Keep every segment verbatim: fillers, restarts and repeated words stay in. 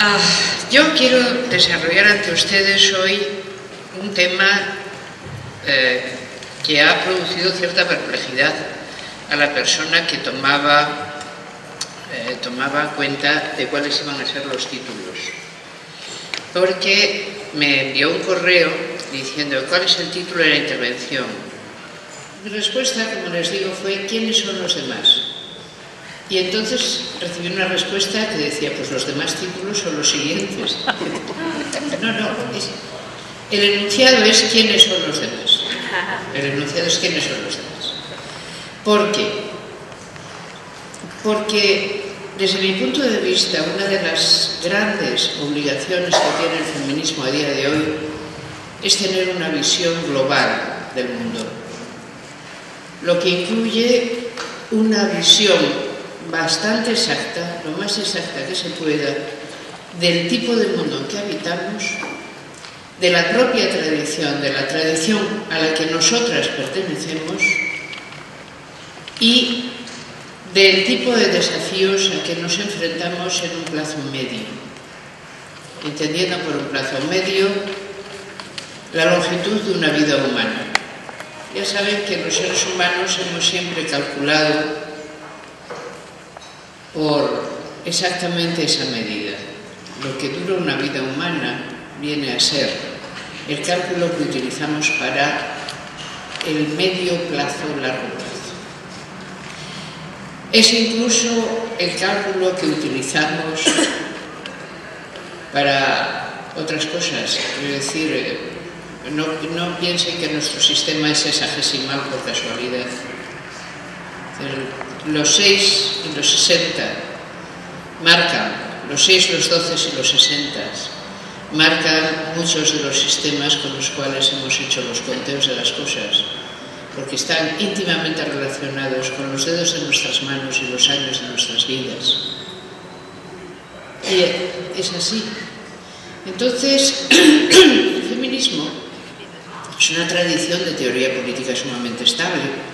Ah, yo quiero desarrollar ante ustedes hoy un tema eh, que ha producido cierta perplejidad a la persona que tomaba, eh, tomaba cuenta de cuáles iban a ser los títulos. Porque me envió un correo diciendo cuál es el título de la intervención. Mi respuesta, como les digo, fue ¿quiénes son los demás? Y entonces recibí una respuesta que decía, pues los demás títulos son los siguientes. No, no, es, el enunciado es quiénes son los demás. El enunciado es quiénes son los demás. ¿Por qué? Porque desde mi punto de vista, una de las grandes obligaciones que tiene el feminismo a día de hoy es tener una visión global del mundo. Lo que incluye una visión bastante exacta, lo más exacta que se pueda, del tipo de mundo en que habitamos, de la propia tradición, de la tradición a la que nosotras pertenecemos y del tipo de desafíos a que nos enfrentamos en un plazo medio. Entendiendo por un plazo medio la longitud de una vida humana. Ya saben que los seres humanos hemos siempre calculado por exactamente esa medida. Lo que dura una vida humana viene a ser el cálculo que utilizamos para el medio plazo, largo plazo. Es incluso el cálculo que utilizamos para otras cosas. Es decir, no, no piensen que nuestro sistema es hexadecimal por casualidad. El, Los seis y los sesenta marcan, los seis, los doce y los sesenta marcan muchos de los sistemas con los cuales hemos hecho los conteos de las cosas, porque están íntimamente relacionados con los dedos de nuestras manos y los años de nuestras vidas. Y es así. Entonces, el feminismo es una tradición de teoría política sumamente estable.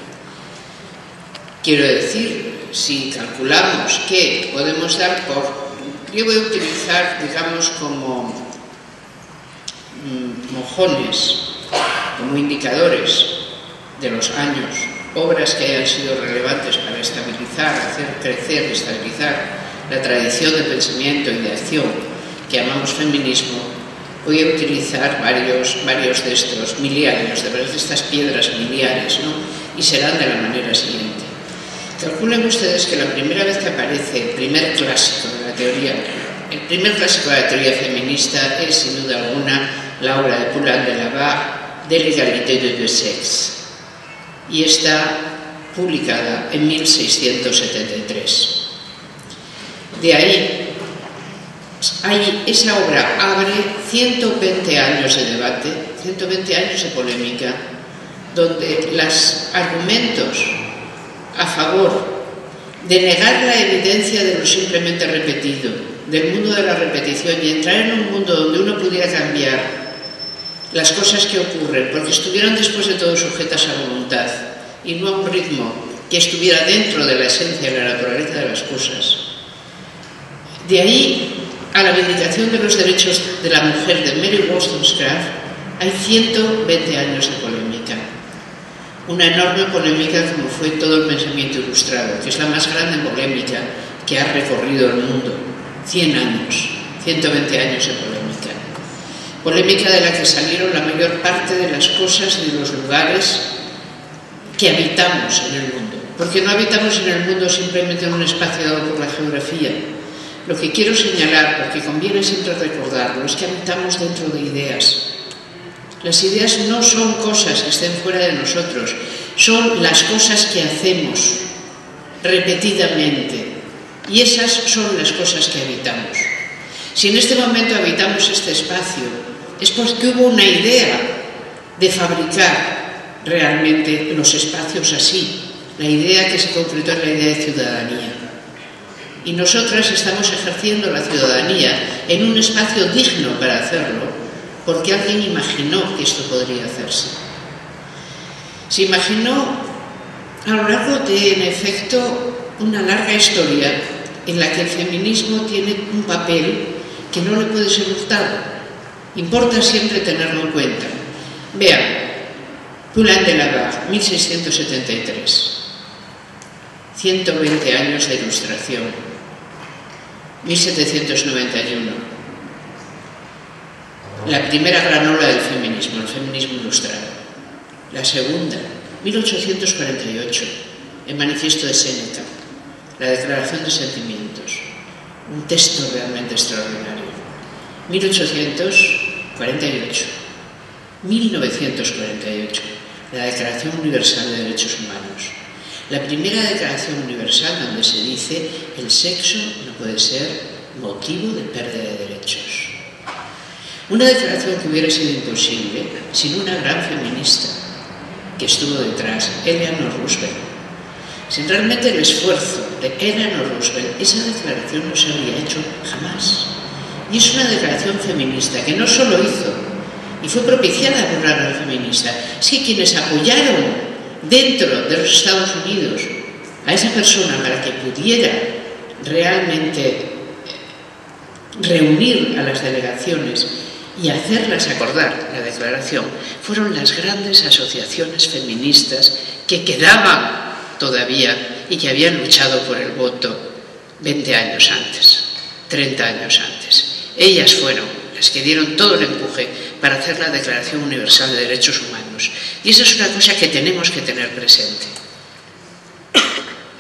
Quiero decir, si calculamos que podemos dar por... Yo voy a utilizar, digamos, como mojones, como indicadores de los años, obras que hayan sido relevantes para estabilizar, hacer crecer, estabilizar la tradición de pensamiento y de acción que llamamos feminismo. Voy a utilizar varios, varios de estos miliarios, de varias de estas piedras miliares, ¿no? Y serán de la manera siguiente. Calculen ustedes que la primera vez que aparece el primer clásico de la teoría, el primer clásico de la teoría feminista es, sin duda alguna, la obra de Poulain de la Barre, de l'égalité de deux sexes, y está publicada en mil seiscientos setenta y tres. De ahí, ahí, esa obra abre ciento veinte años de debate, ciento veinte años de polémica, donde los argumentos a favor de negar la evidencia de lo simplemente repetido, del mundo de la repetición y entrar en un mundo donde uno pudiera cambiar las cosas que ocurren, porque estuvieran después de todo sujetas a voluntad y no a un ritmo que estuviera dentro de la esencia y la naturaleza de las cosas. De ahí a la vindicación de los derechos de la mujer de Mary Wollstonecraft hay ciento veinte años de polémica. Una enorme polémica como fue todo el pensamiento ilustrado, que es la más grande polémica que ha recorrido el mundo. cien años, ciento veinte años de polémica. Polémica de la que salieron la mayor parte de las cosas y de los lugares que habitamos en el mundo. Porque no habitamos en el mundo simplemente en un espacio dado por la geografía. Lo que quiero señalar, porque conviene siempre recordarlo, es que habitamos dentro de ideas. Las ideas no son cosas que estén fuera de nosotros, son las cosas que hacemos repetidamente y esas son las cosas que habitamos. Si en este momento habitamos este espacio es porque hubo una idea de fabricar realmente los espacios así, la idea que se concretó en la idea de ciudadanía. Y nosotras estamos ejerciendo la ciudadanía en un espacio digno para hacerlo, porque alguien imaginó que esto podría hacerse. Se imaginó a lo largo de, en efecto, una larga historia en la que el feminismo tiene un papel que no le puede ser hurtado. Importa siempre tenerlo en cuenta. Vean, Poulain de la Barre, mil seiscientos setenta y tres. ciento veinte años de ilustración. mil setecientos noventa y uno. La primera gran ola del feminismo, el feminismo ilustrado. La segunda, mil ochocientos cuarenta y ocho, el manifiesto de Seneca, la declaración de sentimientos. Un texto realmente extraordinario. mil ochocientos cuarenta y ocho. mil novecientos cuarenta y ocho. La Declaración Universal de Derechos Humanos. La primera Declaración Universal donde se dice el sexo no puede ser motivo de pérdida de derechos. Una declaración que hubiera sido imposible sin una gran feminista que estuvo detrás, Eleanor Roosevelt. Sin realmente el esfuerzo de Eleanor Roosevelt, esa declaración no se había hecho jamás. Y es una declaración feminista que no solo hizo y fue propiciada por la gran feminista. Es que quienes apoyaron dentro de los Estados Unidos a esa persona para que pudiera realmente reunir a las delegaciones y hacerlas acordar la declaración, fueron las grandes asociaciones feministas que quedaban todavía y que habían luchado por el voto veinte años antes, treinta años antes. Ellas fueron las que dieron todo el empuje para hacer la Declaración Universal de Derechos Humanos. Y eso es una cosa que tenemos que tener presente.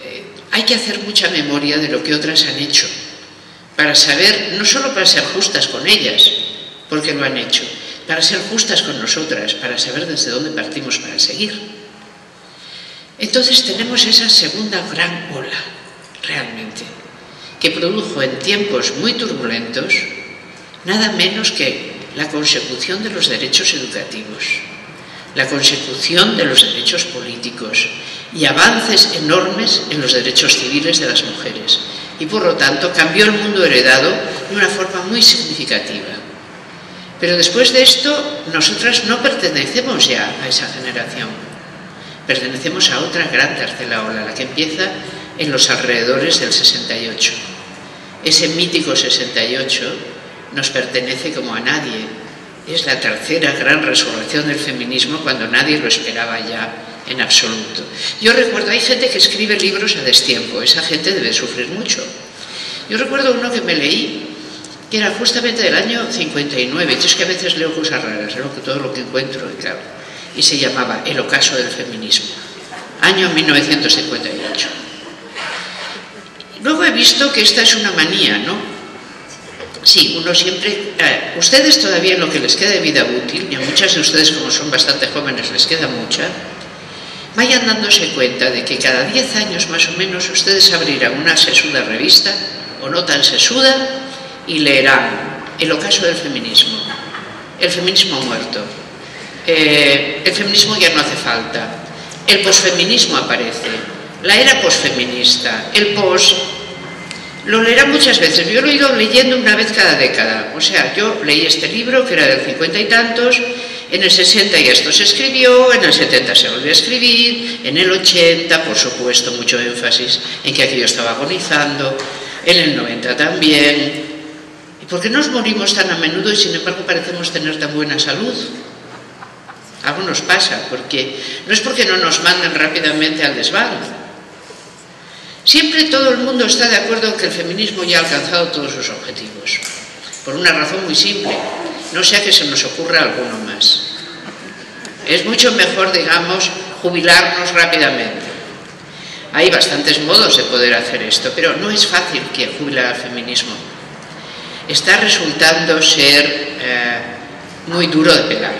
Eh, hay que hacer mucha memoria de lo que otras han hecho, para saber, no solo para ser justas con ellas, porque lo han hecho, para ser justas con nosotras, para saber desde dónde partimos para seguir. Entonces tenemos esa segunda gran ola, realmente, que produjo en tiempos muy turbulentos, nada menos que la consecución de los derechos educativos, la consecución de los derechos políticos y avances enormes en los derechos civiles de las mujeres. Y por lo tanto cambió el mundo heredado de una forma muy significativa. Pero después de esto, nosotras no pertenecemos ya a esa generación. Pertenecemos a otra gran tercera ola, la que empieza en los alrededores del sesenta y ocho. Ese mítico sesenta y ocho nos pertenece como a nadie. Es la tercera gran resurrección del feminismo cuando nadie lo esperaba ya en absoluto. Yo recuerdo, hay gente que escribe libros a destiempo, esa gente debe sufrir mucho. Yo recuerdo uno que me leí, que era justamente del año cincuenta y nueve, yo es que a veces leo cosas raras, leo todo lo que encuentro, y claro, y se llamaba El ocaso del feminismo, año mil novecientos cincuenta y ocho. Luego he visto que esta es una manía, ¿no? Sí, uno siempre... Eh, ustedes todavía en lo que les queda de vida útil, y a muchas de ustedes como son bastante jóvenes les queda mucha, vayan dándose cuenta de que cada diez años más o menos ustedes abrirán una sesuda revista, o no tan sesuda, y leerán El ocaso del feminismo, El feminismo muerto, eh, El feminismo ya no hace falta, El posfeminismo aparece, La era posfeminista, El pos... Lo leerán muchas veces, yo lo he ido leyendo una vez cada década, o sea, yo leí este libro que era del cincuenta y tantos, en el sesenta ya esto se escribió, en el setenta se volvió a escribir, en el ochenta, por supuesto, mucho énfasis en que aquello estaba agonizando, en el noventa también. ¿Y por qué nos morimos tan a menudo y sin embargo parecemos tener tan buena salud? Algo nos pasa, porque no es porque no nos manden rápidamente al desván. Siempre todo el mundo está de acuerdo en que el feminismo ya ha alcanzado todos sus objetivos, por una razón muy simple, no sea que se nos ocurra alguno más. Es mucho mejor, digamos, jubilarnos rápidamente. Hay bastantes modos de poder hacer esto, pero no es fácil que jubile al feminismo. Está resultando ser eh, muy duro de pegar,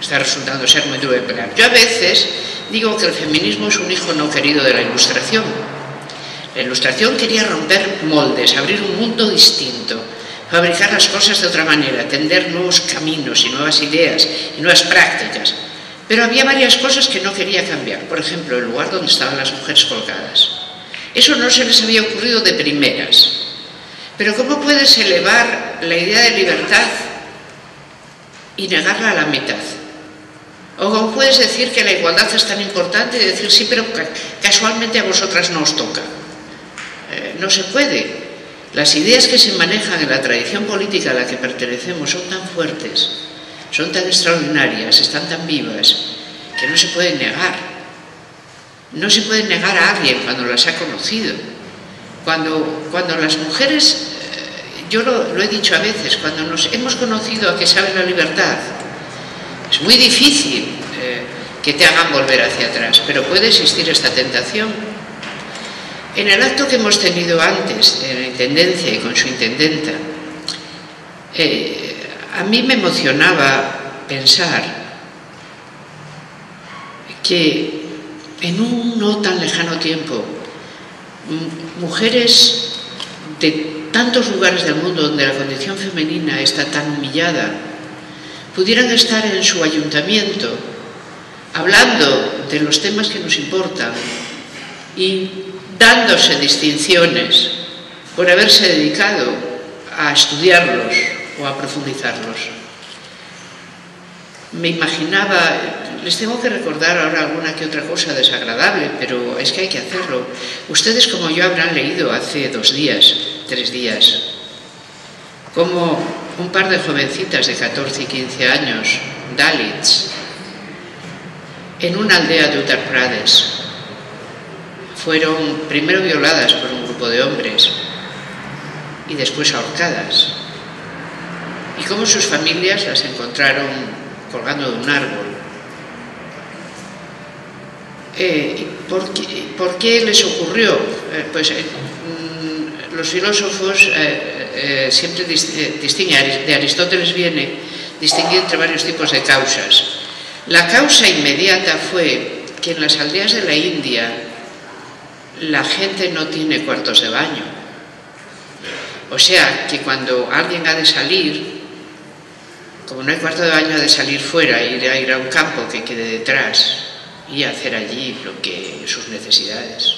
está resultando ser muy duro de pegar. Yo a veces digo que el feminismo es un hijo no querido de la Ilustración. La Ilustración quería romper moldes, abrir un mundo distinto, fabricar las cosas de otra manera, tender nuevos caminos y nuevas ideas y nuevas prácticas. Pero había varias cosas que no quería cambiar. Por ejemplo, el lugar donde estaban las mujeres colgadas. Eso no se les había ocurrido de primeras. Pero ¿cómo puedes elevar la idea de libertad y negarla a la mitad? ¿O cómo puedes decir que la igualdad es tan importante y decir sí, pero casualmente a vosotras no os toca? No se puede. Las ideas que se manejan en la tradición política a la que pertenecemos son tan fuertes, son tan extraordinarias, están tan vivas, que no se pueden negar. No se pueden negar a alguien cuando las ha conocido. Cuando, cuando las mujeres, yo lo, lo he dicho a veces, cuando nos hemos conocido a que sabe la libertad, es muy difícil eh, que te hagan volver hacia atrás, pero puede existir esta tentación. En el acto que hemos tenido antes, en la Intendencia y con su Intendenta, eh, a mí me emocionaba pensar que en un no tan lejano tiempo, mujeres de tantos lugares del mundo donde la condición femenina está tan humillada, pudieran estar en su ayuntamiento hablando de los temas que nos importan y dándose distinciones por haberse dedicado a estudiarlos o a profundizarlos. Me imaginaba... Les tengo que recordar ahora alguna que otra cosa desagradable, pero es que hay que hacerlo. Ustedes, como yo, habrán leído hace dos días, tres días, como un par de jovencitas de catorce y quince años, Dalits, en una aldea de Uttar Pradesh, fueron primero violadas por un grupo de hombres y después ahorcadas. Y como sus familias las encontraron colgando de un árbol. Eh, ¿por, qué, ¿Por qué les ocurrió? Eh, pues eh, los filósofos eh, eh, siempre distinguen, de Aristóteles viene, distinguir entre varios tipos de causas. La causa inmediata fue que en las aldeas de la India la gente no tiene cuartos de baño. O sea, que cuando alguien ha de salir, como no hay cuarto de baño, ha de salir fuera, ir a, ir a un campo que quede detrás y hacer allí lo que sus necesidades.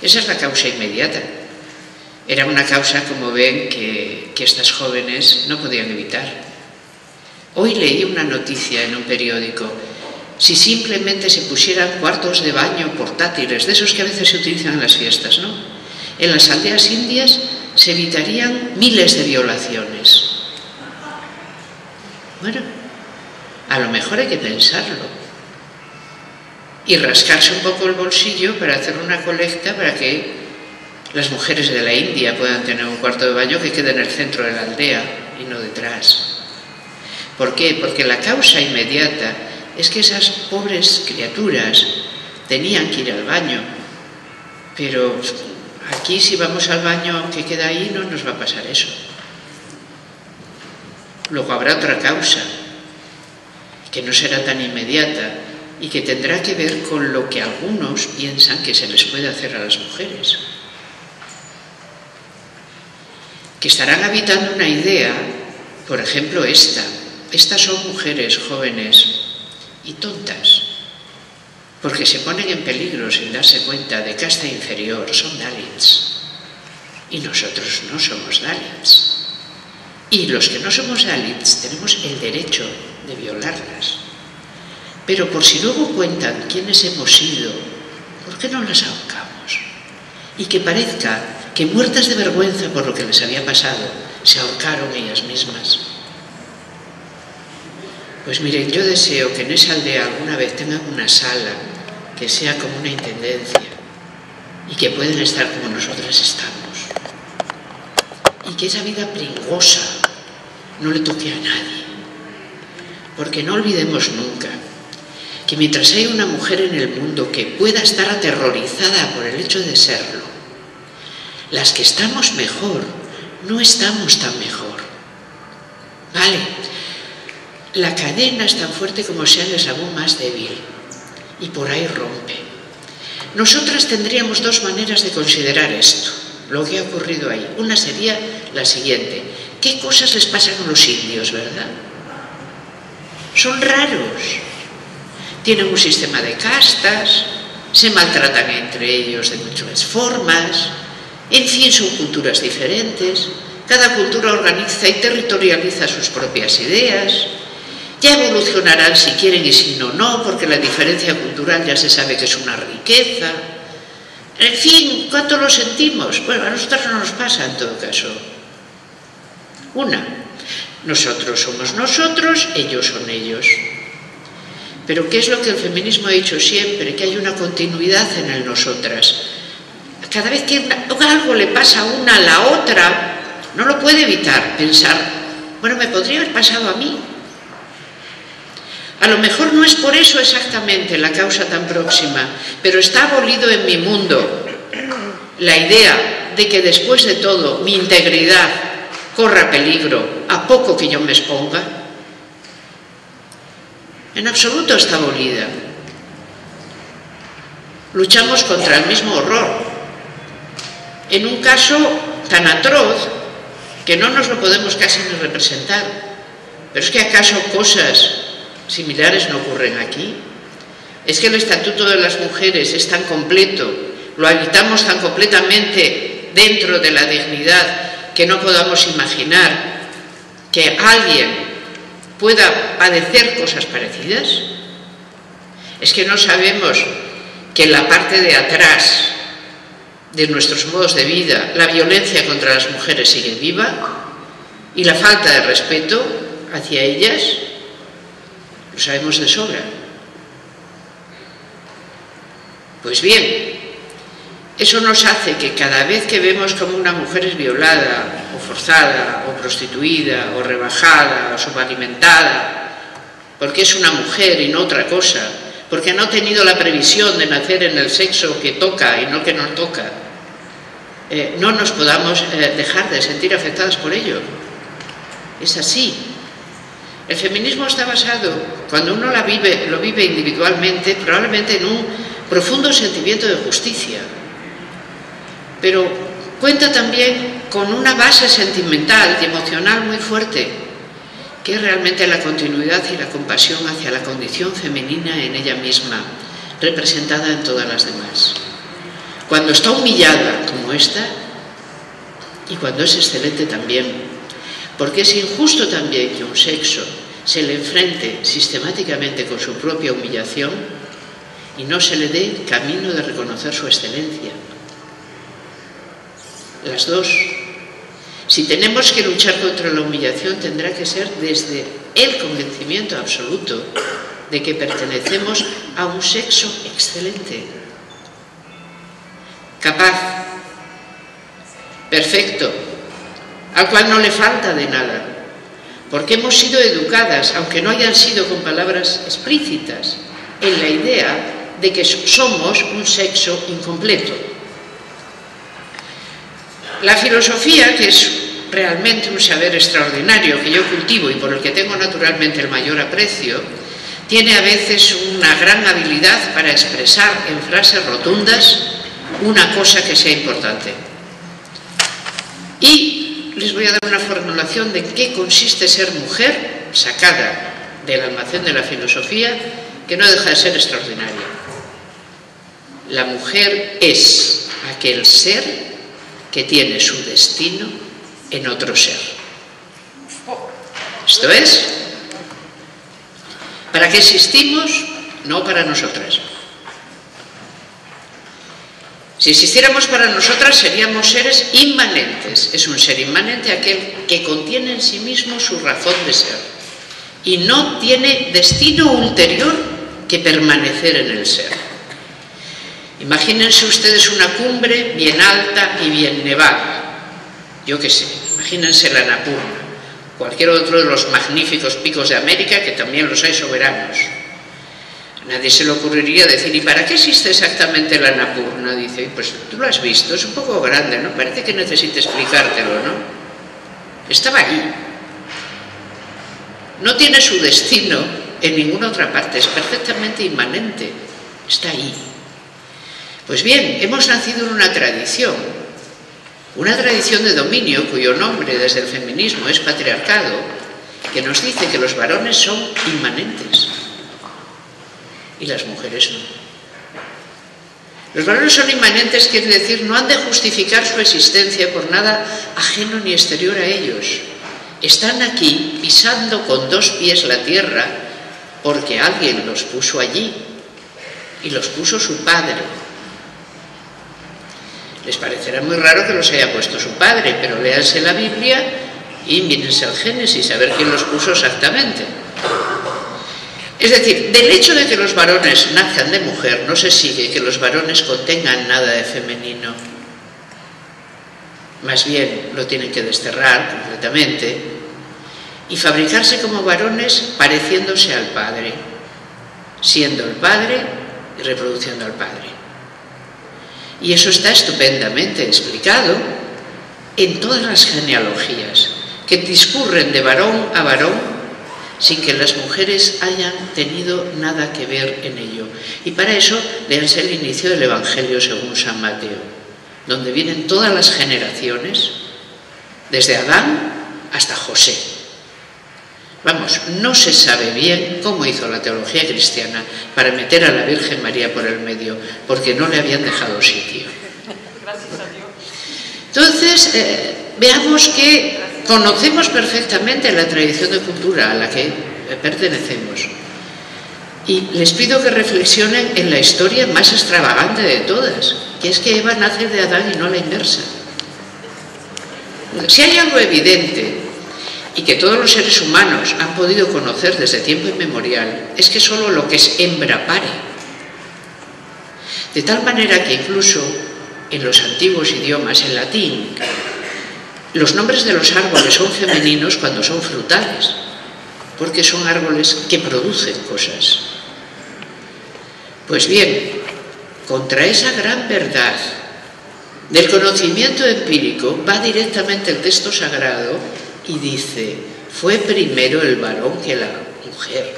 Esa es la causa inmediata. Era una causa, como ven, que, que estas jóvenes no podían evitar. Hoy leí una noticia en un periódico: si simplemente se pusieran cuartos de baño portátiles, de esos que a veces se utilizan en las fiestas, ¿no? En las aldeas indias se evitarían miles de violaciones. Bueno, a lo mejor hay que pensarlo y rascarse un poco el bolsillo para hacer una colecta para que las mujeres de la India puedan tener un cuarto de baño que quede en el centro de la aldea y no detrás. ¿Por qué? Porque la causa inmediata es que esas pobres criaturas tenían que ir al baño, pero aquí, si vamos al baño que queda ahí, no nos va a pasar eso. Luego habrá otra causa que no será tan inmediata y que tendrá que ver con lo que algunos piensan que se les puede hacer a las mujeres, que estarán habitando una idea, por ejemplo esta. Estas son mujeres jóvenes y tontas, porque se ponen en peligro sin darse cuenta, de casta inferior, son Dalits, y nosotros no somos Dalits, y los que no somos Dalits tenemos el derecho de violarlas. Pero por si luego cuentan quiénes hemos sido, ¿por qué no las ahorcamos? Y que parezca que, muertas de vergüenza por lo que les había pasado, se ahorcaron ellas mismas. Pues miren, yo deseo que en esa aldea alguna vez tengan una sala que sea como una intendencia y que puedan estar como nosotras estamos. Y que esa vida pringosa no le toque a nadie. Porque no olvidemos nunca que mientras hay una mujer en el mundo que pueda estar aterrorizada por el hecho de serlo, las que estamos mejor no estamos tan mejor. Vale, la cadena es tan fuerte como sea el eslabón más débil, y por ahí rompe. Nosotras tendríamos dos maneras de considerar esto, lo que ha ocurrido ahí. Una sería la siguiente: ¿qué cosas les pasan a los indios, verdad? Son raros. Tienen un sistema de castas, se maltratan entre ellos de muchas formas, en fin, son culturas diferentes, cada cultura organiza y territorializa sus propias ideas, ya evolucionarán si quieren y si no, no, porque la diferencia cultural ya se sabe que es una riqueza, En fin, ¿cuánto lo sentimos? Bueno, a nosotros no nos pasa en todo caso. Una, nosotros somos nosotros, ellos son ellos. Pero ¿qué es lo que el feminismo ha dicho siempre? Que hay una continuidad en el nosotras. Cada vez que una, algo le pasa a una a la otra, no lo puede evitar pensar, bueno, me podría haber pasado a mí. A lo mejor no es por eso exactamente la causa tan próxima, pero está abolido en mi mundo la idea de que después de todo mi integridad corra peligro a poco que yo me exponga. En absoluto está abolida. Luchamos contra el mismo horror. En un caso tan atroz que no nos lo podemos casi ni representar. Pero es que acaso cosas similares no ocurren aquí. Es que el estatuto de las mujeres es tan completo, lo habitamos tan completamente dentro de la dignidad que no podamos imaginar que alguien pueda padecer cosas parecidas. Es que no sabemos que en la parte de atrás de nuestros modos de vida la violencia contra las mujeres sigue viva y la falta de respeto hacia ellas lo sabemos de sobra. Pues bien, eso nos hace que cada vez que vemos como una mujer es violada, o forzada, o prostituida, o rebajada, o subalimentada, porque es una mujer y no otra cosa, porque no ha tenido la previsión de nacer en el sexo que toca y no que no toca, eh, no nos podamos eh, dejar de sentir afectadas por ello. Es así. El feminismo está basado, cuando uno la vive, lo vive individualmente, probablemente en un profundo sentimiento de justicia. Pero cuenta también con una base sentimental y emocional muy fuerte, que es realmente la continuidad y la compasión hacia la condición femenina en ella misma, representada en todas las demás. Cuando está humillada como esta, y cuando es excelente también, porque es injusto también que un sexo se le enfrente sistemáticamente con su propia humillación y no se le dé camino de reconocer su excelencia. Las dos. Si tenemos que luchar contra la humillación, tendrá que ser desde el convencimiento absoluto de que pertenecemos a un sexo excelente, capaz, perfecto, al cual no le falta de nada, porque hemos sido educadas, aunque no hayan sido con palabras explícitas, en la idea de que somos un sexo incompleto. La filosofía, que es realmente un saber extraordinario que yo cultivo y por el que tengo naturalmente el mayor aprecio, tiene a veces una gran habilidad para expresar en frases rotundas una cosa que sea importante. Y les voy a dar una formulación de qué consiste ser mujer, sacada del almacén de la filosofía, que no deja de ser extraordinaria. La mujer es aquel ser que tiene su destino en otro ser. Esto es, ¿para qué existimos? No para nosotras. Si existiéramos para nosotras seríamos seres inmanentes. Es un ser inmanente aquel que contiene en sí mismo su razón de ser y no tiene destino ulterior que permanecer en el ser. Imagínense ustedes una cumbre bien alta y bien nevada. Yo qué sé, imagínense la Annapurna, cualquier otro de los magníficos picos de América, que también los hay soberanos. A nadie se le ocurriría decir, ¿y para qué existe exactamente la Annapurna? Dice, pues tú lo has visto, es un poco grande, ¿no? Parece que necesita explicártelo, ¿no? Estaba allí. No tiene su destino en ninguna otra parte, es perfectamente inmanente. Está ahí. Pues bien, hemos nacido en una tradición, una tradición de dominio cuyo nombre desde el feminismo es patriarcado, que nos dice que los varones son inmanentes. Y las mujeres no. Los varones son inmanentes, quiere decir, no han de justificar su existencia por nada ajeno ni exterior a ellos. Están aquí pisando con dos pies la tierra porque alguien los puso allí y los puso su padre. Les parecerá muy raro que los haya puesto su padre, pero léanse la Biblia y mírense al Génesis a ver quién los puso exactamente. Es decir, del hecho de que los varones nazcan de mujer no se sigue que los varones contengan nada de femenino. Más bien lo tienen que desterrar completamente y fabricarse como varones pareciéndose al padre, siendo el padre y reproduciendo al padre. Y eso está estupendamente explicado en todas las genealogías que discurren de varón a varón sin que las mujeres hayan tenido nada que ver en ello. Y para eso, léanse el inicio del Evangelio según San Mateo, donde vienen todas las generaciones, desde Adán hasta José. Vamos, no se sabe bien cómo hizo la teología cristiana para meter a la Virgen María por el medio, porque no le habían dejado sitio. Gracias a Dios. Entonces, eh, veamos que conocemos perfectamente la tradición de cultura a la que pertenecemos y les pido que reflexionen en la historia más extravagante de todas, que es que Eva nace de Adán y no a la inversa. Si hay algo evidente y que todos los seres humanos han podido conocer desde tiempo inmemorial, es que solo lo que es hembra pare. De tal manera que incluso en los antiguos idiomas, en latín, los nombres de los árboles son femeninos cuando son frutales, porque son árboles que producen cosas. Pues bien, contra esa gran verdad del conocimiento empírico va directamente el texto sagrado y dice: fue primero el varón que la mujer,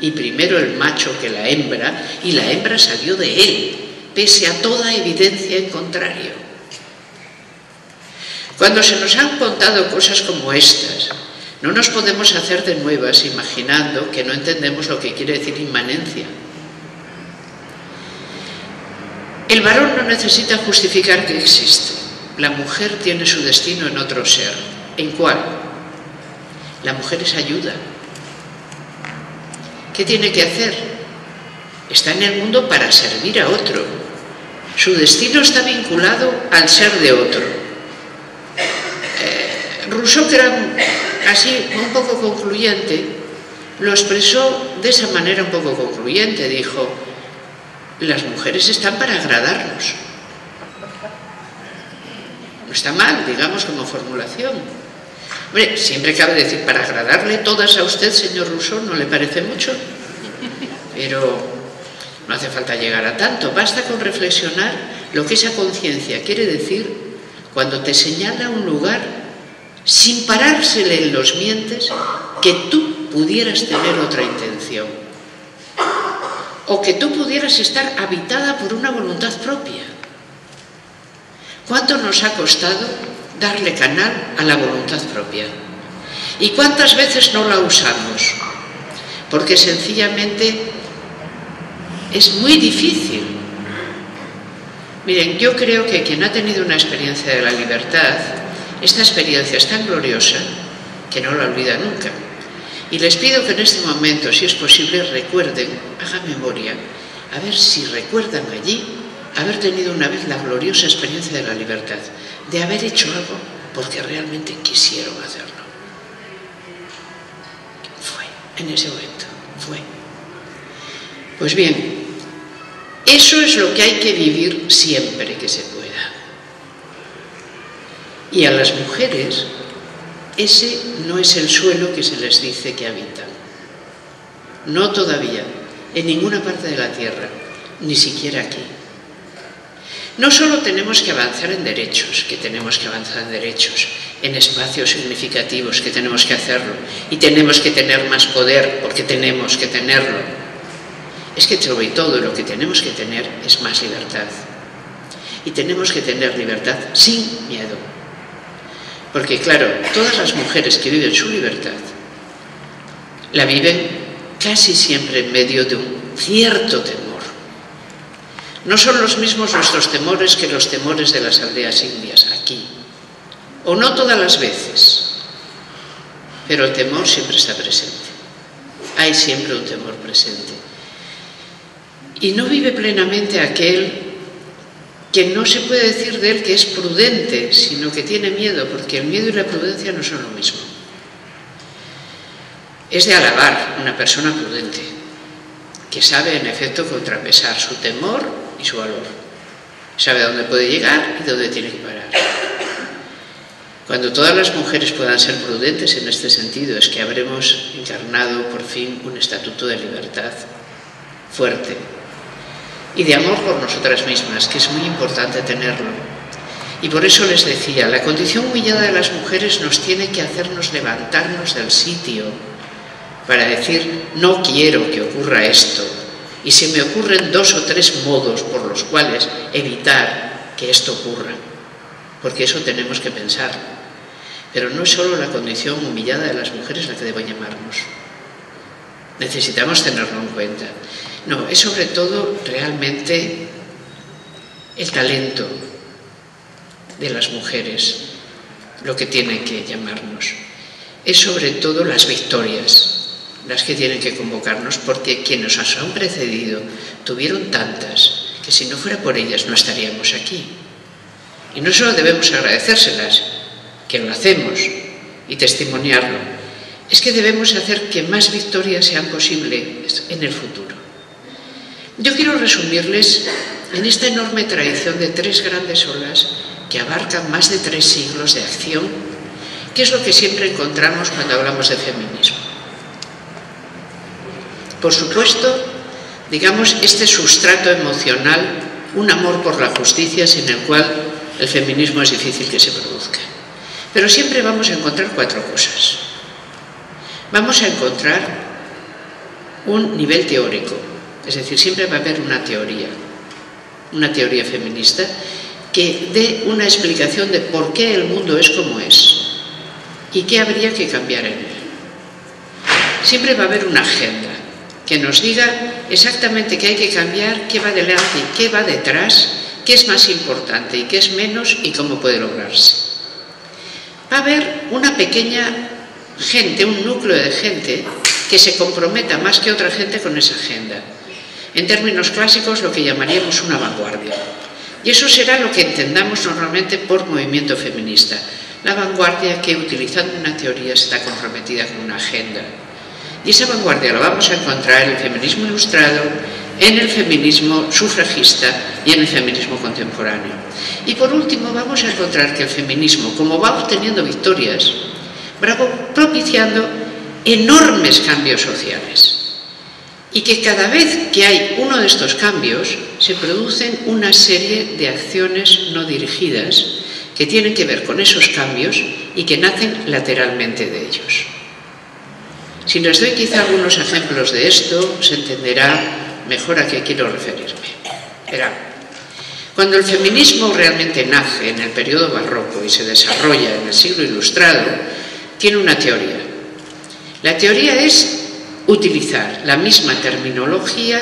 y primero el macho que la hembra, y la hembra salió de él, pese a toda evidencia en contrario. Cuando se nos han contado cosas como estas, no nos podemos hacer de nuevas imaginando que no entendemos lo que quiere decir inmanencia. El varón no necesita justificar que existe. La mujer tiene su destino en otro ser. ¿En cuál? La mujer es ayuda. ¿Qué tiene que hacer? Está en el mundo para servir a otro. Su destino está vinculado al ser de otro. Rousseau, que era así un poco concluyente, lo expresó de esa manera un poco concluyente. Dijo: las mujeres están para agradarnos. No está mal, digamos, como formulación. Hombre, siempre cabe decir, para agradarle todas a usted, señor Rousseau, ¿no le parece mucho? Pero no hace falta llegar a tanto. Basta con reflexionar lo que esa conciencia quiere decir cuando te señala un lugar sin parársele en los mientes que tú pudieras tener otra intención o que tú pudieras estar habitada por una voluntad propia. ¿Cuánto nos ha costado darle canal a la voluntad propia? ¿Y cuántas veces no la usamos? Porque sencillamente es muy difícil. Miren, yo creo que quien ha tenido una experiencia de la libertad, esta experiencia es tan gloriosa que no la olvida nunca. Y les pido que en este momento, si es posible, recuerden, hagan memoria, a ver si recuerdan allí haber tenido una vez la gloriosa experiencia de la libertad, de haber hecho algo porque realmente quisieron hacerlo. Fue, en ese momento, fue. Pues bien, eso es lo que hay que vivir siempre que se pueda. Y a las mujeres, ese no es el suelo que se les dice que habitan. No todavía, en ninguna parte de la tierra, ni siquiera aquí. No solo tenemos que avanzar en derechos, que tenemos que avanzar en derechos, en espacios significativos, que tenemos que hacerlo, y tenemos que tener más poder, porque tenemos que tenerlo. Es que sobre todo lo que tenemos que tener es más libertad. Y tenemos que tener libertad sin miedo. Porque claro, todas las mujeres que viven su libertad la viven casi siempre en medio de un cierto temor. No son los mismos nuestros temores que los temores de las aldeas indias aquí, o no todas las veces, pero el temor siempre está presente. Hay siempre un temor presente. Y no vive plenamente aquel que no se puede decir de él que es prudente, sino que tiene miedo, porque el miedo y la prudencia no son lo mismo. Es de alabar una persona prudente, que sabe en efecto contrapesar su temor y su valor. Sabe a dónde puede llegar y dónde tiene que parar. Cuando todas las mujeres puedan ser prudentes en este sentido, es que habremos encarnado por fin un estatuto de libertad fuerte y de amor por nosotras mismas, que es muy importante tenerlo. Y por eso les decía, la condición humillada de las mujeres nos tiene que hacernos levantarnos del sitio para decir, no quiero que ocurra esto. Y se me ocurren dos o tres modos por los cuales evitar que esto ocurra, porque eso tenemos que pensar. Pero no es solo la condición humillada de las mujeres la que debe llamarnos. Necesitamos tenerlo en cuenta. No, es sobre todo realmente el talento de las mujeres lo que tiene que llamarnos. Es sobre todo las victorias las que tienen que convocarnos, porque quienes nos han precedido tuvieron tantas que si no fuera por ellas no estaríamos aquí. Y no solo debemos agradecérselas, que lo hacemos, y testimoniarlo, es que debemos hacer que más victorias sean posibles en el futuro. Yo quiero resumirles en esta enorme tradición de tres grandes olas que abarcan más de tres siglos de acción, que es lo que siempre encontramos cuando hablamos de feminismo. Por supuesto, digamos, este sustrato emocional, un amor por la justicia sin el cual el feminismo es difícil que se produzca. Pero siempre vamos a encontrar cuatro cosas. Vamos a encontrar un nivel teórico, es decir, siempre va a haber una teoría, una teoría feminista, que dé una explicación de por qué el mundo es como es y qué habría que cambiar en él. Siempre va a haber una agenda que nos diga exactamente qué hay que cambiar, qué va delante y qué va detrás, qué es más importante y qué es menos y cómo puede lograrse. Va a haber una pequeña gente, un núcleo de gente que se comprometa más que otra gente con esa agenda. En términos clásicos, lo que llamaríamos una vanguardia. Y eso será lo que entendamos normalmente por movimiento feminista. La vanguardia que, utilizando una teoría, está comprometida con una agenda. Y esa vanguardia la vamos a encontrar en el feminismo ilustrado, en el feminismo sufragista y en el feminismo contemporáneo. Y por último vamos a encontrar que el feminismo, como va obteniendo victorias, va propiciando enormes cambios sociales. Y que cada vez que hay uno de estos cambios, se producen una serie de acciones no dirigidas que tienen que ver con esos cambios y que nacen lateralmente de ellos. Si les doy quizá algunos ejemplos de esto, se entenderá mejor a qué quiero referirme. Verán, cuando el feminismo realmente nace en el periodo barroco y se desarrolla en el siglo ilustrado, tiene una teoría. La teoría es utilizar la misma terminología,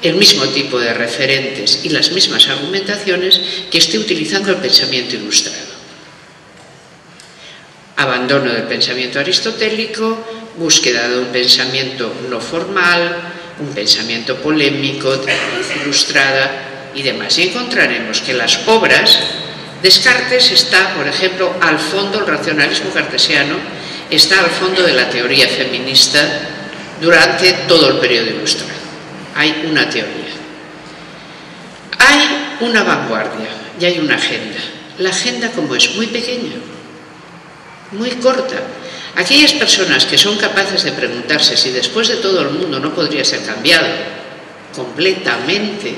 el mismo tipo de referentes y las mismas argumentaciones que esté utilizando el pensamiento ilustrado. Abandono del pensamiento aristotélico, búsqueda de un pensamiento no formal, un pensamiento polémico, tradición ilustrada y demás. Y encontraremos que las obras, Descartes está, por ejemplo, al fondo, el racionalismo cartesiano está al fondo de la teoría feminista durante todo el periodo ilustrado. Hay una teoría. Hay una vanguardia y hay una agenda. La agenda, como es muy pequeña, muy corta, aquellas personas que son capaces de preguntarse si después de todo el mundo no podría ser cambiado completamente,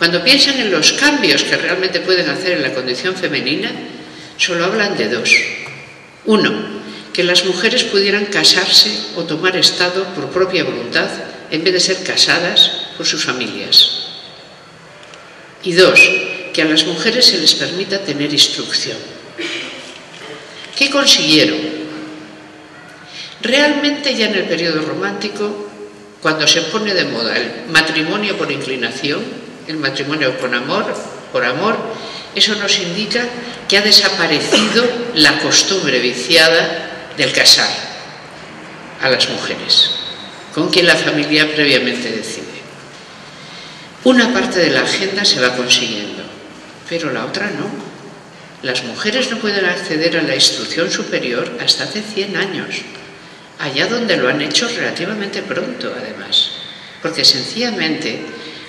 cuando piensan en los cambios que realmente pueden hacer en la condición femenina, solo hablan de dos. Uno, que las mujeres pudieran casarse o tomar estado por propia voluntad en vez de ser casadas por sus familias. Y dos, que a las mujeres se les permita tener instrucción. ¿Qué consiguieron? Realmente ya en el periodo romántico, cuando se pone de moda el matrimonio por inclinación, el matrimonio con amor, por amor, eso nos indica que ha desaparecido la costumbre viciada del casar a las mujeres, con quien la familia previamente decide. Una parte de la agenda se va consiguiendo. pero la otra no. Las mujeres no pueden acceder a la instrucción superior hasta hace cien años, allá donde lo han hecho relativamente pronto, además, porque sencillamente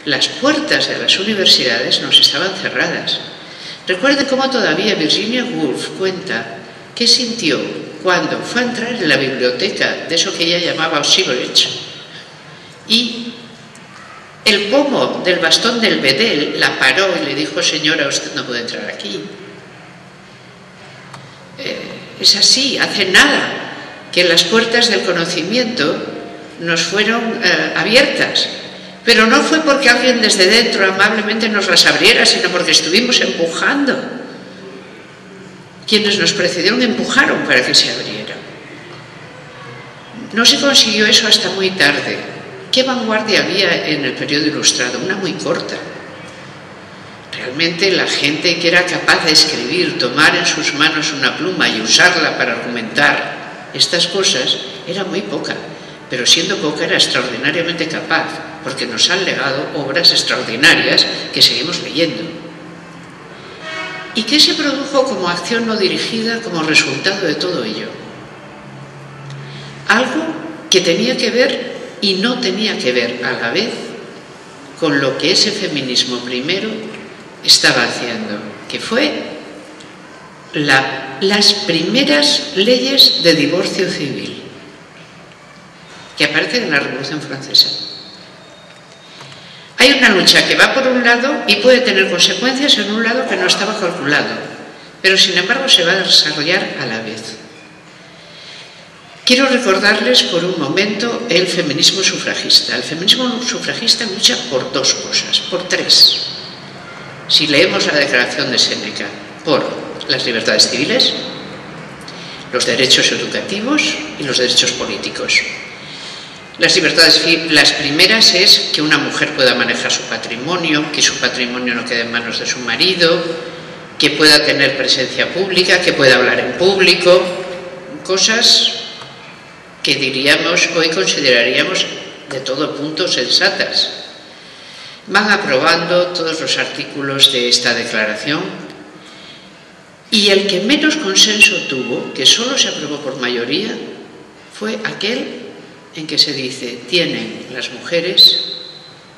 las puertas de las universidades nos estaban cerradas. Recuerde cómo todavía Virginia Woolf cuenta qué sintió cuando fue a entrar en la biblioteca de eso que ella llamaba Osigurich y el pomo del bastón del bedel la paró y le dijo: señora, usted no puede entrar aquí. Eh, es así, hace nada que las puertas del conocimiento nos fueron eh, abiertas, pero no fue porque alguien desde dentro amablemente nos las abriera, sino porque estuvimos empujando. Quienes nos precedieron empujaron para que se abriera. No se consiguió eso hasta muy tarde. ¿Qué vanguardia había en el periodo ilustrado? Una muy corta. Realmente la gente que era capaz de escribir, tomar en sus manos una pluma y usarla para argumentar estas cosas, era muy poca. Pero siendo poca era extraordinariamente capaz, porque nos han legado obras extraordinarias que seguimos leyendo. ¿Y qué se produjo como acción no dirigida como resultado de todo ello? Algo que tenía que ver y no tenía que ver a la vez con lo que ese feminismo primero estaba haciendo, que fue la, las primeras leyes de divorcio civil que aparecen en la Revolución Francesa. Hay una lucha que va por un lado y puede tener consecuencias en un lado que no estaba calculado, pero sin embargo se va a desarrollar a la vez. Quiero recordarles por un momento el feminismo sufragista. El feminismo sufragista lucha por dos cosas, por tres. Si leemos la declaración de Seneca, por las libertades civiles, los derechos educativos y los derechos políticos. Las libertades, las primeras es que una mujer pueda manejar su patrimonio, que su patrimonio no quede en manos de su marido, que pueda tener presencia pública, que pueda hablar en público, cosas que diríamos, hoy consideraríamos de todo punto sensatas. Van aprobando todos los artículos de esta declaración y el que menos consenso tuvo, que solo se aprobó por mayoría, fue aquel en que se dice: tienen las mujeres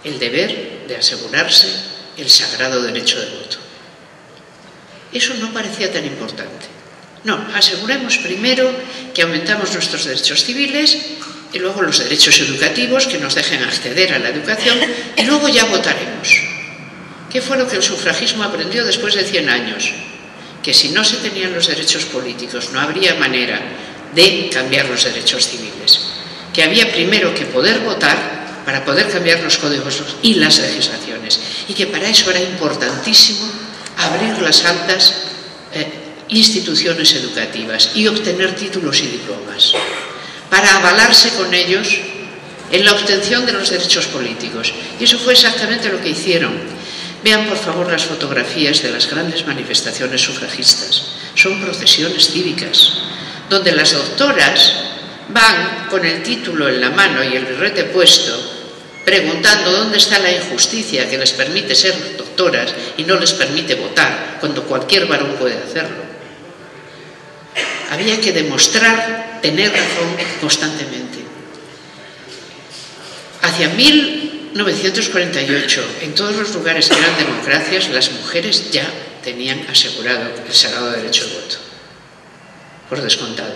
el deber de asegurarse el sagrado derecho de voto. Eso no parecía tan importante. No, aseguremos primero que aumentamos nuestros derechos civiles y luego los derechos educativos que nos dejen acceder a la educación y luego ya votaremos. ¿Qué fue lo que el sufragismo aprendió después de cien años? Que si no se tenían los derechos políticos no habría manera de cambiar los derechos civiles. Que había primero que poder votar para poder cambiar los códigos y las legislaciones y que para eso era importantísimo abrir las altas eh, instituciones educativas y obtener títulos y diplomas para avalarse con ellos en la obtención de los derechos políticos. Y eso fue exactamente lo que hicieron. Vean por favor las fotografías de las grandes manifestaciones sufragistas. Son procesiones cívicas donde las doctoras van con el título en la mano y el birrete puesto preguntando dónde está la injusticia que les permite ser doctoras y no les permite votar cuando cualquier varón puede hacerlo. Había que demostrar tener razón constantemente. Hacia mil novecientos cuarenta y ocho, en todos los lugares que eran democracias, las mujeres ya tenían asegurado el sagrado derecho de voto, por descontado.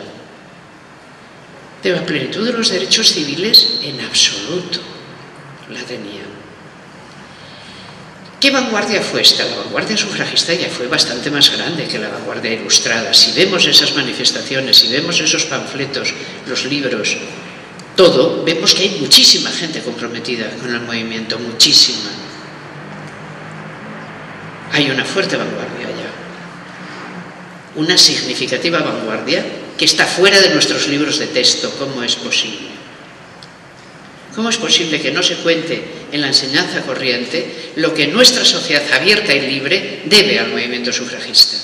De la plenitud de los derechos civiles, en absoluto la tenían. ¿Qué vanguardia fue esta? La vanguardia sufragista ya fue bastante más grande que la vanguardia ilustrada. Si vemos esas manifestaciones, si vemos esos panfletos, los libros, todo, vemos que hay muchísima gente comprometida con el movimiento, muchísima. Hay una fuerte vanguardia ya, una significativa vanguardia que está fuera de nuestros libros de texto. ¿Cómo es posible? ¿Cómo es posible que no se cuente en la enseñanza corriente lo que nuestra sociedad abierta y libre debe al movimiento sufragista,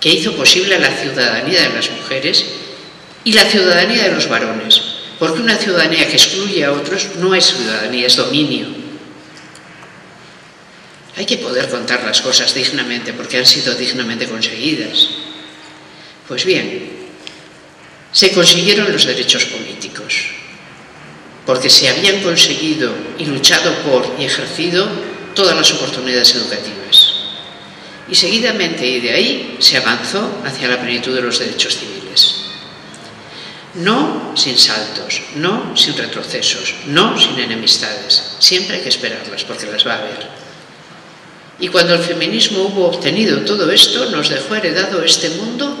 que hizo posible la ciudadanía de las mujeres y la ciudadanía de los varones? Porque una ciudadanía que excluye a otros no es ciudadanía, es dominio. Hay que poder contar las cosas dignamente porque han sido dignamente conseguidas. Pues bien, se consiguieron los derechos políticos porque se habían conseguido y luchado por y ejercido todas las oportunidades educativas. Y seguidamente, y de ahí, se avanzó hacia la plenitud de los derechos civiles. No sin saltos, no sin retrocesos, no sin enemistades. Siempre hay que esperarlas porque las va a haber. Y cuando el feminismo hubo obtenido todo esto, nos dejó heredado este mundo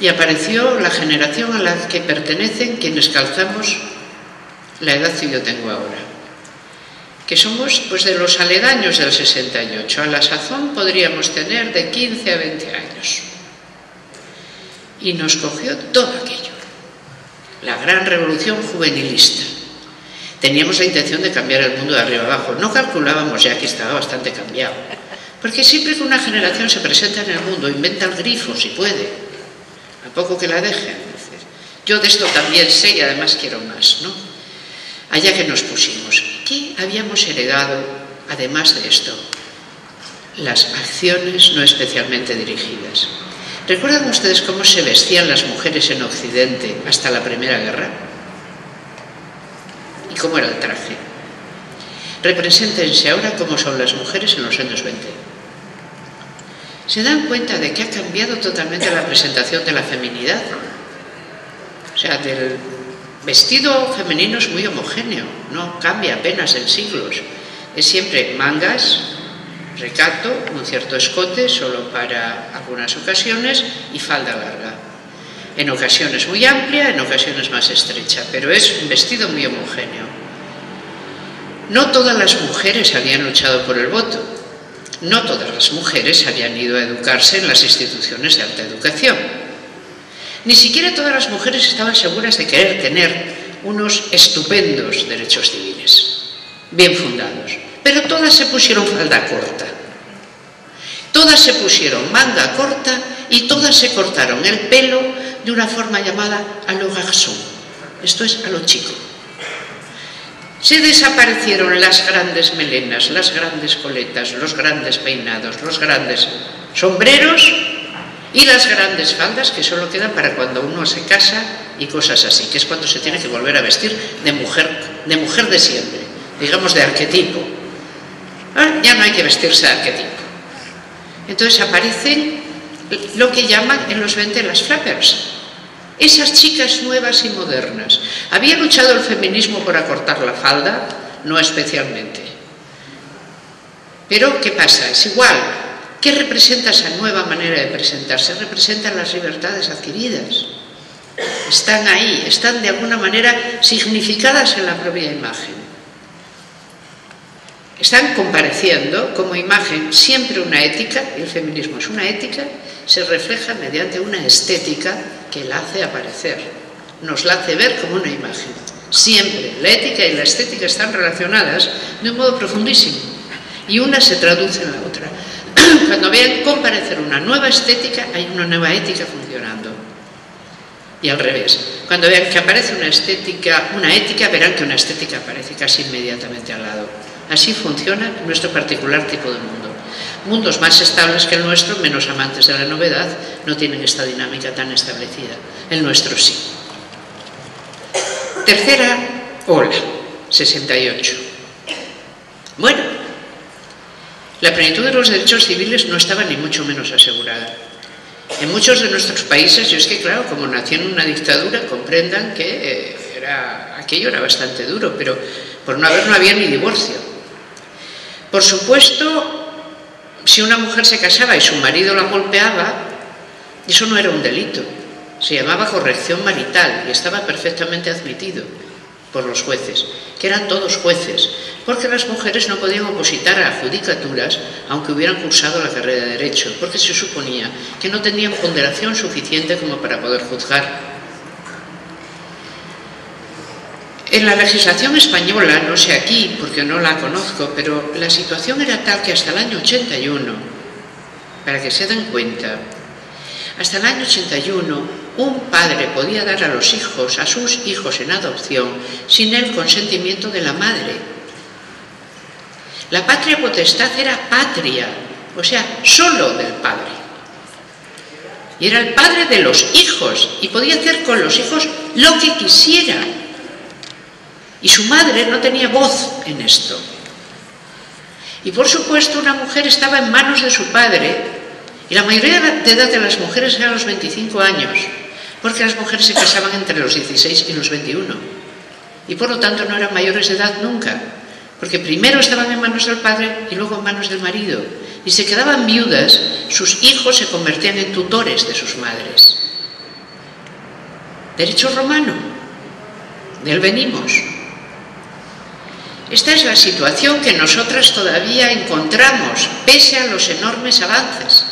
y apareció la generación a la que pertenecen quienes calzamos la edad que yo tengo ahora, que somos pues de los aledaños del sesenta y ocho, a la sazón podríamos tener de quince a veinte años. Y nos cogió todo aquello, la gran revolución juvenilista. Teníamos la intención de cambiar el mundo de arriba abajo. No calculábamos ya que estaba bastante cambiado. Porque siempre que una generación se presenta en el mundo, inventa el grifo, si puede. A poco que la dejen. Yo de esto también sé y además quiero más, ¿no? Allá que nos pusimos. ¿Qué habíamos heredado, además de esto? Las acciones no especialmente dirigidas. ¿Recuerdan ustedes cómo se vestían las mujeres en Occidente hasta la Primera Guerra? ¿Y cómo era el traje? Represéntense ahora cómo son las mujeres en los años veinte. ¿Se dan cuenta de que ha cambiado totalmente la presentación de la feminidad? O sea, del vestido femenino es muy homogéneo, no cambia apenas en siglos. Es siempre mangas, recato, un cierto escote, solo para algunas ocasiones, y falda larga. En ocasiones muy amplia, en ocasiones más estrecha, pero es un vestido muy homogéneo. No todas las mujeres habían luchado por el voto, no todas las mujeres habían ido a educarse en las instituciones de alta educación. Ni siquiera todas las mujeres estaban seguras de querer tener unos estupendos derechos civiles, bien fundados, pero todas se pusieron falda corta. Todas se pusieron manga corta y todas se cortaron el pelo de una forma llamada a lo garzón, esto es a lo chico. Se desaparecieron las grandes melenas, las grandes coletas, los grandes peinados, los grandes sombreros y las grandes faldas que solo quedan para cuando uno se casa y cosas así, que es cuando se tiene que volver a vestir de mujer, de mujer de siempre, digamos de arquetipo. Ahora ya no hay que vestirse de arquetipo. Entonces aparecen lo que llaman en los veinte las flappers, esas chicas nuevas y modernas. ¿Había luchado el feminismo por acortar la falda? No especialmente. Pero ¿qué pasa? Es igual. ¿Qué representa esa nueva manera de presentarse? Representan las libertades adquiridas. Están ahí, están de alguna manera significadas en la propia imagen. Están compareciendo como imagen siempre una ética, el feminismo es una ética, se refleja mediante una estética que la hace aparecer, nos la hace ver como una imagen. Siempre la ética y la estética están relacionadas de un modo profundísimo y una se traduce en la otra. Cuando vean comparecer una nueva estética, hay una nueva ética funcionando. Y al revés, cuando vean que aparece una estética, una ética, verán que una estética aparece casi inmediatamente al lado. Así funciona nuestro particular tipo de mundo. Mundos más estables que el nuestro, menos amantes de la novedad, no tienen esta dinámica tan establecida. El nuestro sí. Tercera ola, sesenta y ocho. Bueno, la plenitud de los derechos civiles no estaba ni mucho menos asegurada. En muchos de nuestros países, yo es que claro, como nací en una dictadura, comprendan que eh, era, aquello era bastante duro, pero por no haber no había ni divorcio. Por supuesto, si una mujer se casaba y su marido la golpeaba, eso no era un delito. Se llamaba corrección marital y estaba perfectamente admitido por los jueces, que eran todos jueces, porque las mujeres no podían opositar a las judicaturas aunque hubieran cursado la carrera de Derecho, porque se suponía que no tenían ponderación suficiente como para poder juzgar. En la legislación española, no sé aquí porque no la conozco, pero la situación era tal que hasta el año ochenta y uno, para que se den cuenta, hasta el año ochenta y uno un padre podía dar a los hijos, a sus hijos en adopción, sin el consentimiento de la madre. La patria potestad era patria, o sea, solo del padre. Y era el padre de los hijos, y podía hacer con los hijos lo que quisiera. Y su madre no tenía voz en esto. Y por supuesto, una mujer estaba en manos de su padre, y la mayoría de edad de las mujeres eran los veinticinco años, porque las mujeres se casaban entre los dieciséis y los veintiuno, y por lo tanto no eran mayores de edad nunca, porque primero estaban en manos del padre y luego en manos del marido, y se quedaban viudas, sus hijos se convertían en tutores de sus madres. Derecho romano, de él venimos. Esta es la situación que nosotras todavía encontramos, pese a los enormes avances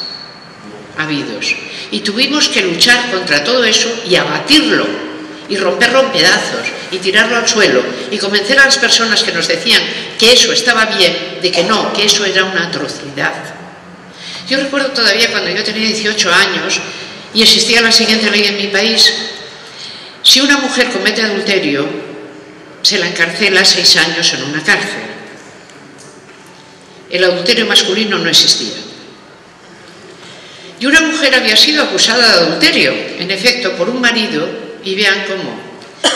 habidos, y tuvimos que luchar contra todo eso y abatirlo y romperlo en pedazos y tirarlo al suelo y convencer a las personas que nos decían que eso estaba bien de que no, que eso era una atrocidad. Yo recuerdo todavía cuando yo tenía dieciocho años y existía la siguiente ley en mi país: si una mujer comete adulterio se la encarcela seis años en una cárcel. El adulterio masculino no existía. Y una mujer había sido acusada de adulterio, en efecto, por un marido, y vean cómo.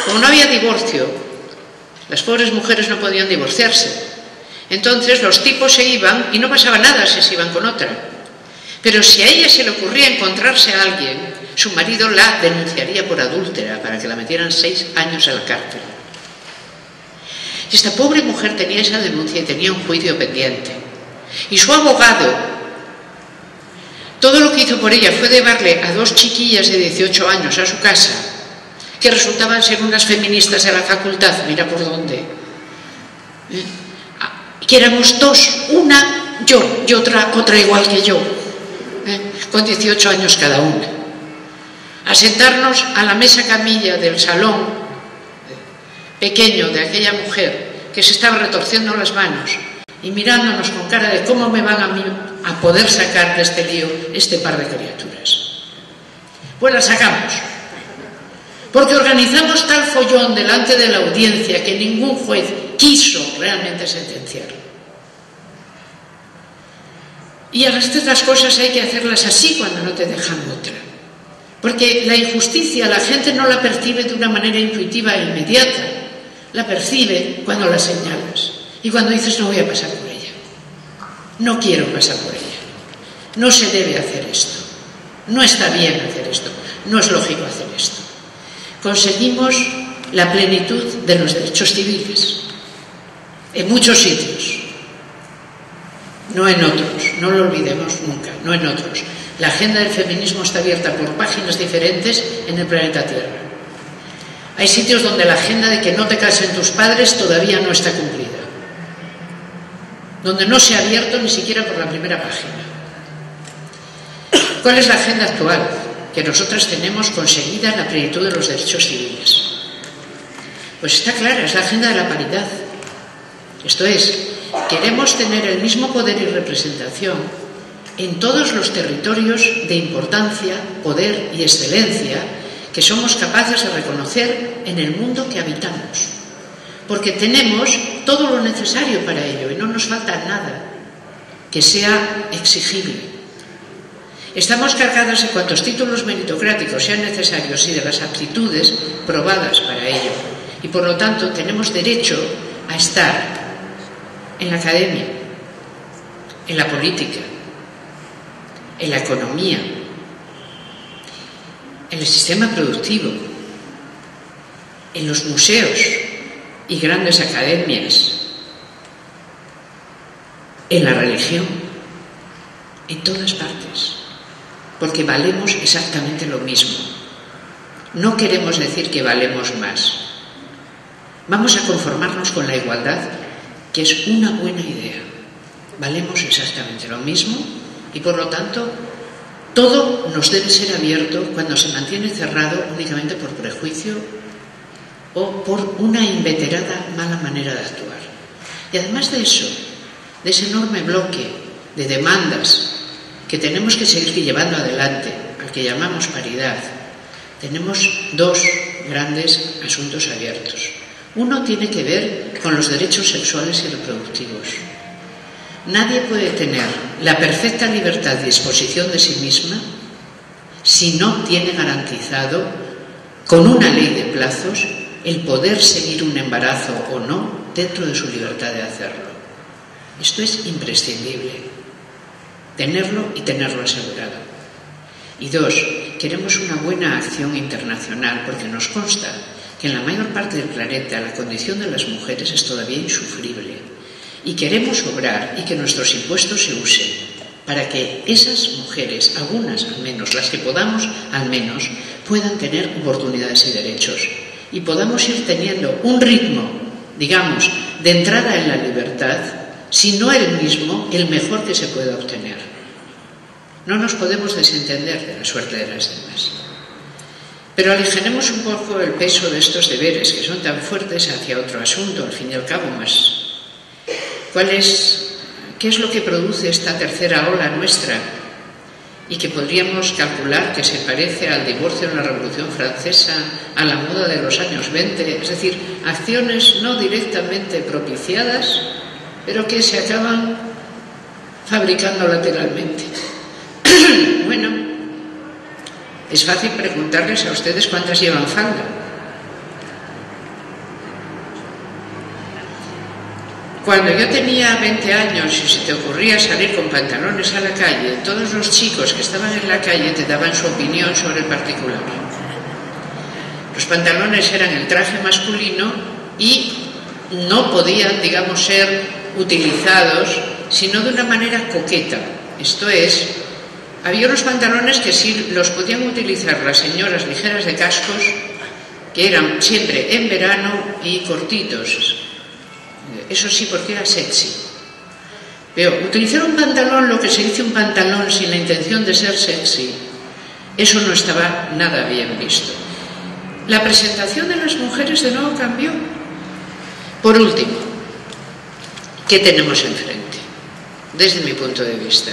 Como no había divorcio, las pobres mujeres no podían divorciarse. Entonces los tipos se iban y no pasaba nada si se iban con otra. Pero si a ella se le ocurría encontrarse a alguien, su marido la denunciaría por adúltera para que la metieran seis años a la cárcel. Y esta pobre mujer tenía esa denuncia y tenía un juicio pendiente. Y su abogado... todo lo que hizo por ella fue llevarle a dos chiquillas de dieciocho años a su casa, que resultaban ser unas feministas de la facultad, mira por dónde. ¿Eh? Que éramos dos, una yo y otra, otra igual que yo, ¿eh? Con dieciocho años cada una. A sentarnos a la mesa camilla del salón pequeño de aquella mujer que se estaba retorciendo las manos y mirándonos con cara de cómo me van a mí a poder sacar de este lío este par de criaturas. Pues la sacamos, porque organizamos tal follón delante de la audiencia que ningún juez quiso realmente sentenciar. Y a estas cosas hay que hacerlas así cuando no te dejan otra, porque la injusticia la gente no la percibe de una manera intuitiva e inmediata, la percibe cuando la señalas. Y cuando dices, no voy a pasar por ella, no quiero pasar por ella, no se debe hacer esto, no está bien hacer esto, no es lógico hacer esto. Conseguimos la plenitud de los derechos civiles en muchos sitios, no en otros, no lo olvidemos nunca, no en otros. La agenda del feminismo está abierta por páginas diferentes en el planeta Tierra. Hay sitios donde la agenda de que no te casen tus padres todavía no está cumplida, donde no se ha abierto ni siquiera por la primera página. ¿Cuál es la agenda actual? Que nosotras tenemos conseguida en la plenitud de los derechos civiles. Pues está clara, es la agenda de la paridad. Esto es, queremos tener el mismo poder y representación en todos los territorios de importancia, poder y excelencia que somos capaces de reconocer en el mundo que habitamos. Porque tenemos todo lo necesario para ello y no nos falta nada que sea exigible. Estamos cargadas de cuantos títulos meritocráticos sean necesarios y de las aptitudes probadas para ello. Y por lo tanto tenemos derecho a estar en la academia, en la política, en la economía, en el sistema productivo, en los museos y grandes academias, en la religión, en todas partes, porque valemos exactamente lo mismo. No queremos decir que valemos más. Vamos a conformarnos con la igualdad, que es una buena idea. Valemos exactamente lo mismo y por lo tanto todo nos debe ser abierto cuando se mantiene cerrado únicamente por prejuicio o por una inveterada mala manera de actuar. Y además de eso, de ese enorme bloque de demandas que tenemos que seguir llevando adelante, al que llamamos paridad, tenemos dos grandes asuntos abiertos. Uno tiene que ver con los derechos sexuales y reproductivos. Nadie puede tener la perfecta libertad y disposición de sí misma si no tiene garantizado con una ley de plazos el poder seguir un embarazo o no dentro de su libertad de hacerlo. Esto es imprescindible, tenerlo y tenerlo asegurado. Y dos, queremos una buena acción internacional porque nos consta que en la mayor parte del planeta la condición de las mujeres es todavía insufrible y queremos obrar y que nuestros impuestos se usen para que esas mujeres, algunas al menos, las que podamos al menos, puedan tener oportunidades y derechos y podamos ir teniendo un ritmo, digamos, de entrada en la libertad, si no el mismo, el mejor que se pueda obtener. No nos podemos desentender de la suerte de las demás. Pero alejaremos un poco el peso de estos deberes, que son tan fuertes, hacia otro asunto, al fin y al cabo más. ¿Cuál es, qué es lo que produce esta tercera ola nuestra? Y que podríamos calcular que se parece al divorcio en la Revolución Francesa, a la moda de los años veinte, es decir, acciones no directamente propiciadas, pero que se acaban fabricando lateralmente. Bueno, es fácil preguntarles a ustedes cuántas llevan falda. Cuando yo tenía veinte años y se te ocurría salir con pantalones a la calle, todos los chicos que estaban en la calle te daban su opinión sobre el particular. Los pantalones eran el traje masculino y no podían, digamos, ser utilizados sino de una manera coqueta. Esto es, había unos pantalones que sí los podían utilizar las señoras ligeras de cascos, que eran siempre en verano y cortitos. Eso sí, porque era sexy. Pero utilizar un pantalón, lo que se dice un pantalón sin la intención de ser sexy, eso no estaba nada bien visto. La presentación de las mujeres de nuevo cambió. Por último, ¿qué tenemos enfrente? Desde mi punto de vista,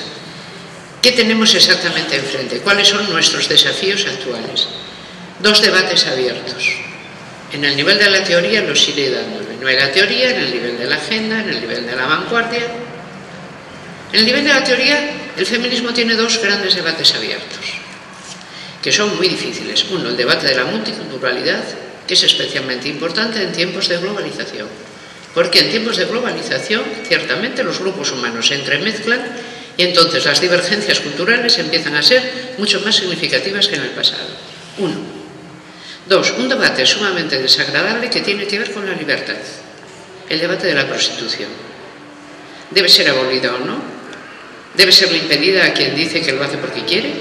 ¿qué tenemos exactamente enfrente? ¿Cuáles son nuestros desafíos actuales? Dos debates abiertos. En el nivel de la teoría los iré dando. No en la teoría, en el nivel de la agenda, en el nivel de la vanguardia. En el nivel de la teoría, el feminismo tiene dos grandes debates abiertos, que son muy difíciles. Uno, el debate de la multiculturalidad, que es especialmente importante en tiempos de globalización. Porque en tiempos de globalización, ciertamente, los grupos humanos se entremezclan y entonces las divergencias culturales empiezan a ser mucho más significativas que en el pasado. Uno. Dos, un debate sumamente desagradable que tiene que ver con la libertad. El debate de la prostitución. ¿Debe ser abolida o no? ¿Debe serle impedida a quien dice que lo hace porque quiere?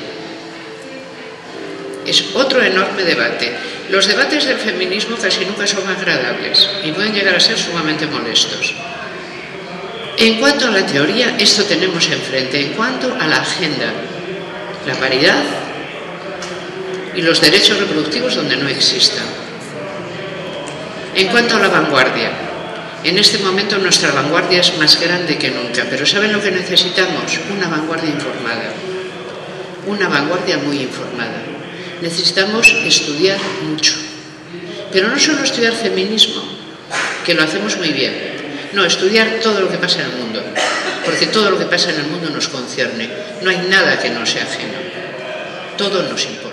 Es otro enorme debate. Los debates del feminismo casi nunca son agradables y pueden llegar a ser sumamente molestos. En cuanto a la teoría, esto tenemos enfrente. En cuanto a la agenda, la paridad y los derechos reproductivos donde no existan. En cuanto a la vanguardia, en este momento nuestra vanguardia es más grande que nunca, pero ¿saben lo que necesitamos? Una vanguardia informada, una vanguardia muy informada. Necesitamos estudiar mucho, pero no solo estudiar feminismo, que lo hacemos muy bien, no, estudiar todo lo que pasa en el mundo, porque todo lo que pasa en el mundo nos concierne, no hay nada que no sea ajeno, todo nos importa.